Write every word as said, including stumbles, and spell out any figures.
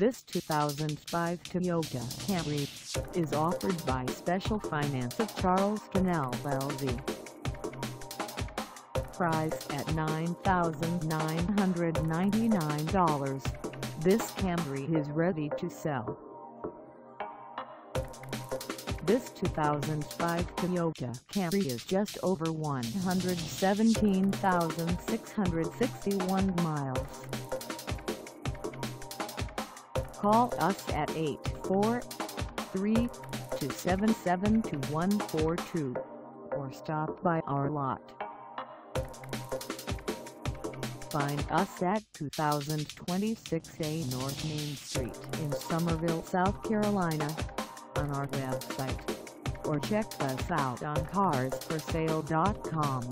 This two thousand five Toyota Camry is offered by Special Finance of Charleston L L C. Priced at nine thousand nine hundred ninety-nine dollars, this Camry is ready to sell. This two thousand five Toyota Camry is just over one hundred seventeen thousand six hundred sixty-one miles. Call us at eight four three, two seven seven, two one four two or stop by our lot. Find us at two thousand twenty-six A North Main Street in Summerville, South Carolina, on our website, or check us out on Cars for Sale dot com.